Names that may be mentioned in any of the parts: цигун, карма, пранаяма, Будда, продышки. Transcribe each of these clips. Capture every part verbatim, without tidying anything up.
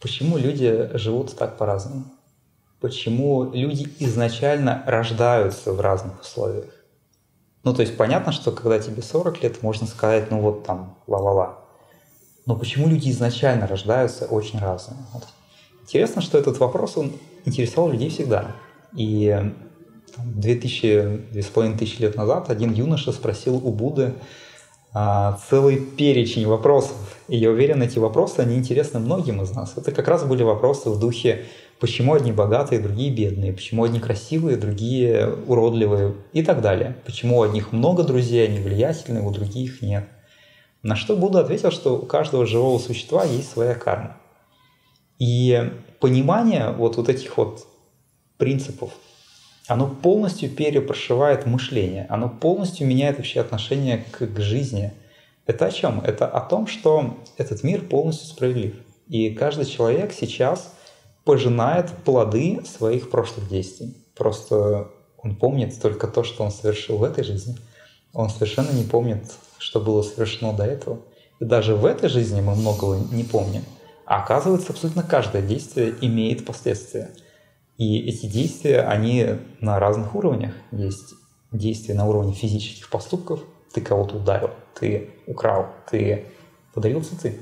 Почему люди живут так по-разному? Почему люди изначально рождаются в разных условиях? Ну, то есть понятно, что когда тебе сорок лет, можно сказать, ну вот там, ла-ла-ла. Но почему люди изначально рождаются очень разные? Вот. Интересно, что этот вопрос, он интересовал людей всегда. И две тысячи, две с половиной тысячи лет назад один юноша спросил у Будды а, целый перечень вопросов. И я уверен, эти вопросы, они интересны многим из нас. Это как раз были вопросы в духе: почему одни богатые, другие бедные? Почему одни красивые, другие уродливые? И так далее. Почему у одних много друзей, они влиятельные, у других нет? На что Будда ответил, что у каждого живого существа есть своя карма. И понимание вот, вот этих вот принципов, оно полностью перепрошивает мышление, оно полностью меняет вообще отношение к, к жизни. Это о чем? Это о том, что этот мир полностью справедлив. И каждый человек сейчас пожинает плоды своих прошлых действий. Просто он помнит только то, что он совершил в этой жизни. Он совершенно не помнит, что было совершено до этого. И даже в этой жизни мы многого не помним. А оказывается, абсолютно каждое действие имеет последствия. И эти действия, они на разных уровнях. Есть действия на уровне физических поступков. Ты кого-то ударил, ты украл, ты подарил цветы.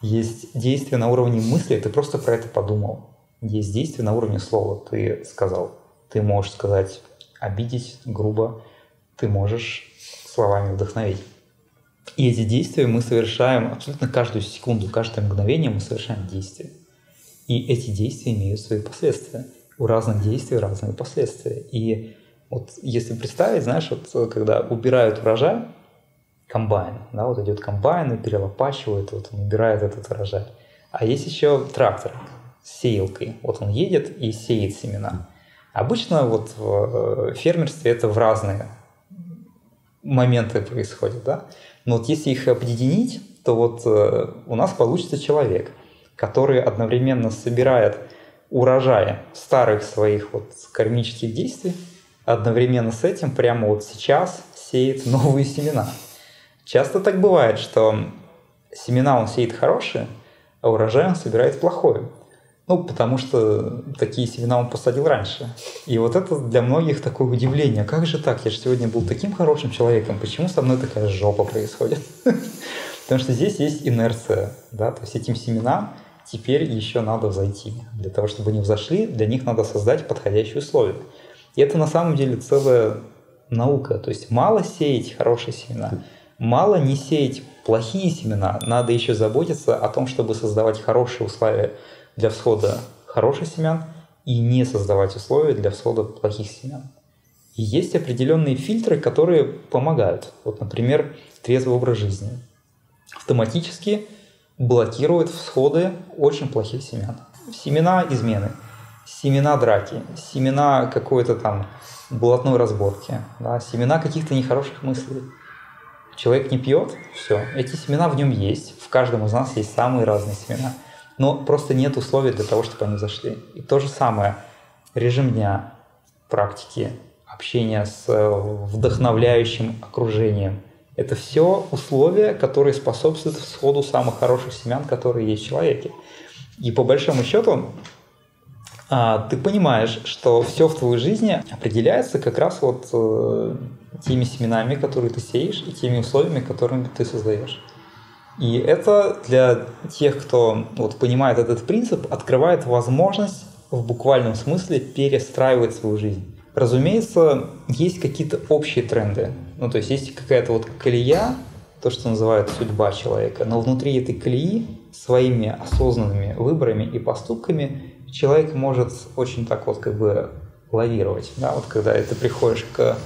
Есть действия на уровне мысли, ты просто про это подумал. Есть действия на уровне слова, ты сказал. Ты можешь сказать, обидеть грубо, ты можешь словами вдохновить. И эти действия мы совершаем абсолютно каждую секунду, каждое мгновение мы совершаем действия. И эти действия имеют свои последствия. У разных действий разные последствия. И вот если представить, знаешь, вот когда убирают урожай, комбайн, да, вот идет комбайн и перелопачивает, вот он убирает этот урожай. А есть еще трактор с сеялкой, вот он едет и сеет семена. Обычно вот в фермерстве это в разные моменты происходит, да. Но вот если их объединить, то вот у нас получится человек, который одновременно собирает урожай старых своих вот кармических действий, одновременно с этим прямо вот сейчас сеет новые семена. Часто так бывает, что семена он сеет хорошие, а урожай он собирает плохое. Ну, потому что такие семена он посадил раньше. И вот это для многих такое удивление. Как же так? Я же сегодня был таким хорошим человеком. Почему со мной такая жопа происходит? Потому что здесь есть инерция. То есть этим семенам теперь еще надо взойти. Для того, чтобы они взошли, для них надо создать подходящие условия. И это на самом деле целая наука. То есть мало сеять хорошие семена. Мало не сеять плохие семена, надо еще заботиться о том, чтобы создавать хорошие условия для всхода хороших семян и не создавать условия для всхода плохих семян. И есть определенные фильтры, которые помогают. Вот, например, трезвый образ жизни автоматически блокирует всходы очень плохих семян. Семена измены, семена драки, семена какой-то там блатной разборки, да, семена каких-то нехороших мыслей. Человек не пьет, все, эти семена в нем есть, в каждом из нас есть самые разные семена, но просто нет условий для того, чтобы они взошли. И то же самое, режим дня, практики, общение с вдохновляющим окружением, это все условия, которые способствуют всходу самых хороших семян, которые есть в человеке. И по большому счету ты понимаешь, что все в твоей жизни определяется как раз вот теми семенами, которые ты сеешь, и теми условиями, которыми ты создаешь. И это для тех, кто вот понимает этот принцип, открывает возможность в буквальном смысле перестраивать свою жизнь. Разумеется, есть какие-то общие тренды. Ну, то есть есть какая-то вот колея, то, что называют судьба человека, но внутри этой колеи своими осознанными выборами и поступками человек может очень так вот как бы лавировать. Да? Вот когда ты приходишь к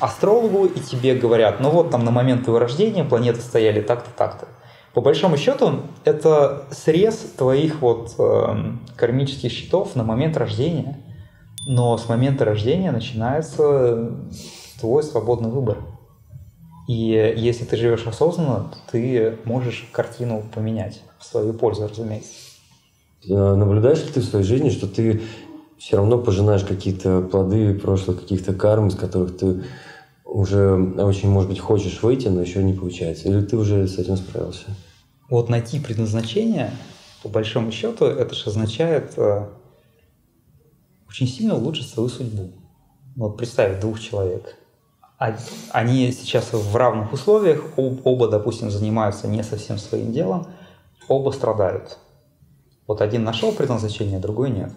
астрологу и тебе говорят, ну вот там на момент твоего рождения планеты стояли так-то, так-то. По большому счету это срез твоих вот э, кармических счетов на момент рождения. Но с момента рождения начинается твой свободный выбор. И если ты живешь осознанно, ты можешь картину поменять в свою пользу, разумеется. Наблюдаешь ли ты в своей жизни, что ты все равно пожинаешь какие-то плоды прошлых, каких-то карм, из которых ты уже очень, может быть, хочешь выйти, но еще не получается? Или ты уже с этим справился? Вот найти предназначение по большому счету это же означает э, очень сильно улучшить свою судьбу. Вот представь двух человек. Они сейчас в равных условиях, оба, допустим, занимаются не совсем своим делом, оба страдают. Вот один нашел предназначение, другой нет.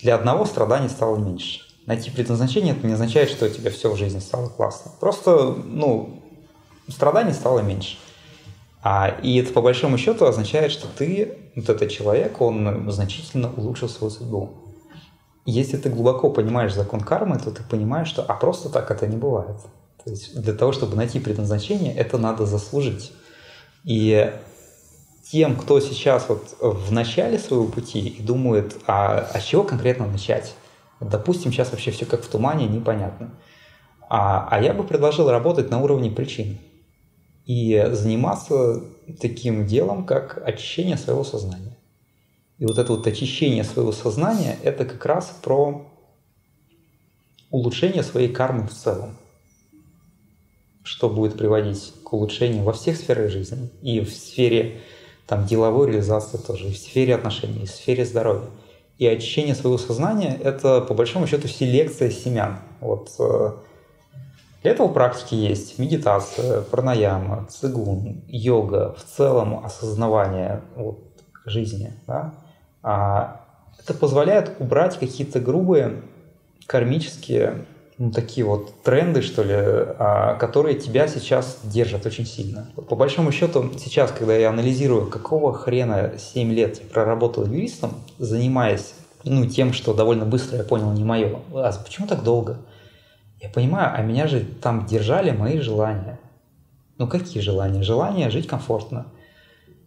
Для одного страданий стало меньше. Найти предназначение — это не означает, что у тебя все в жизни стало классно. Просто, ну, страданий стало меньше. А, и это, по большому счету, означает, что ты, вот этот человек, он значительно улучшил свою судьбу. Если ты глубоко понимаешь закон кармы, то ты понимаешь, что а просто так это не бывает. То есть для того, чтобы найти предназначение, это надо заслужить. И тем, кто сейчас вот в начале своего пути и думает, а, а с чего конкретно начать? Допустим, сейчас вообще все как в тумане, непонятно. А, а я бы предложил работать на уровне причин и заниматься таким делом, как очищение своего сознания. И вот это вот очищение своего сознания — это как раз про улучшение своей кармы в целом, что будет приводить к улучшению во всех сферах жизни, и в сфере там, деловой реализации тоже, и в сфере отношений, и в сфере здоровья. И очищение своего сознания — это, по большому счету, селекция семян. Вот, для этого практики есть медитация, пранаяма, цигун, йога, в целом осознавание вот, жизни, да? А это позволяет убрать какие-то грубые кармические, ну, такие вот тренды, что ли, а, которые тебя сейчас держат очень сильно. Вот, по большому счету, сейчас, когда я анализирую, какого хрена семь лет я проработал юристом, занимаясь ну, тем, что довольно быстро я понял, не мое, а почему так долго? Я понимаю, а меня же там держали мои желания. Ну какие желания? Желание жить комфортно.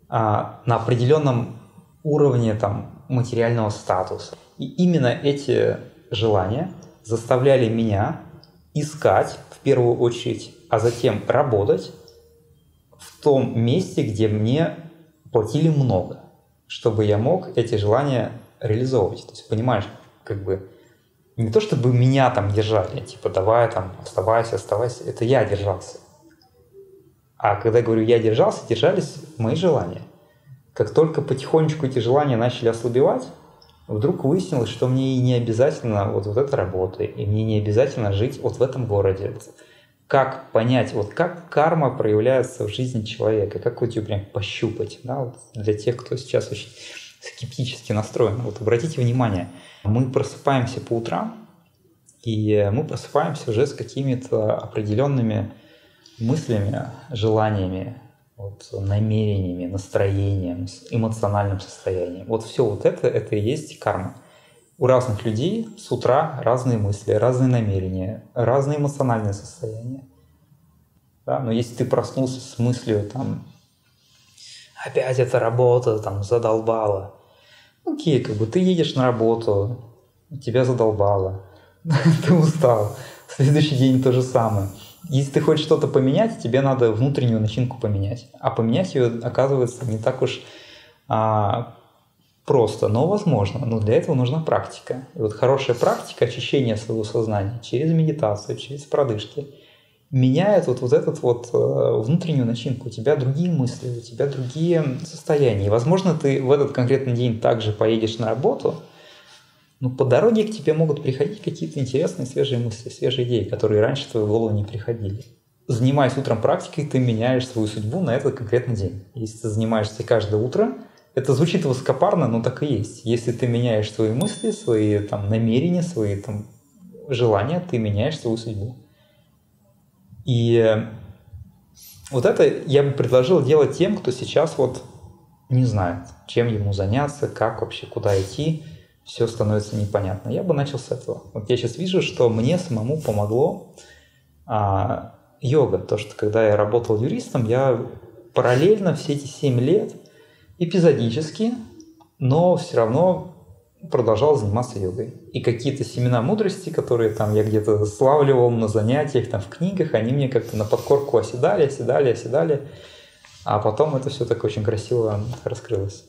А, на определенном уровне там, материального статуса. И именно эти желания заставляли меня искать, в первую очередь, а затем работать в том месте, где мне платили много, чтобы я мог эти желания реализовывать. То есть, понимаешь, как бы не то, чтобы меня там держали, типа, давай, там, оставайся, оставайся, это я держался. А когда я говорю «я держался», держались мои желания. Как только потихонечку эти желания начали ослабевать, вдруг выяснилось, что мне и не обязательно вот, вот эта работа, и мне не обязательно жить вот в этом городе. Как понять, вот как карма проявляется в жизни человека, как вот ее прям пощупать, да, вот для тех, кто сейчас очень скептически настроен. Вот обратите внимание, мы просыпаемся по утрам, и мы просыпаемся уже с какими-то определенными мыслями, желаниями, вот, намерениями, настроением, эмоциональным состоянием. Вот все вот это, это и есть карма. У разных людей с утра разные мысли, разные намерения, разные эмоциональные состояния. Да? Но если ты проснулся с мыслью, там, опять эта работа, там, задолбала. Окей, как бы ты едешь на работу, тебя задолбало, ты устал, следующий день то же самое. Если ты хочешь что-то поменять, тебе надо внутреннюю начинку поменять. А поменять ее, оказывается, не так уж а, просто, но возможно. Но для этого нужна практика. И вот хорошая практика очищения своего сознания через медитацию, через продышки меняет вот, вот эту вот внутреннюю начинку. У тебя другие мысли, у тебя другие состояния. И, возможно, ты в этот конкретный день также поедешь на работу, но по дороге к тебе могут приходить какие-то интересные свежие мысли, свежие идеи, которые раньше в твою голову не приходили. Занимаясь утром практикой, ты меняешь свою судьбу на этот конкретный день. Если ты занимаешься каждое утро, это звучит высокопарно, но так и есть. Если ты меняешь свои мысли, свои там, намерения, свои там, желания, ты меняешь свою судьбу. И вот это я бы предложил делать тем, кто сейчас вот не знает, чем ему заняться, как вообще, куда идти. Все становится непонятно. Я бы начал с этого. Вот я сейчас вижу, что мне самому помогло а, йога. То, что когда я работал юристом, я параллельно все эти семь лет эпизодически, но все равно продолжал заниматься йогой. И какие-то семена мудрости, которые там я где-то славливал на занятиях, там в книгах, они мне как-то на подкорку оседали, оседали, оседали. А потом это все так очень красиво раскрылось.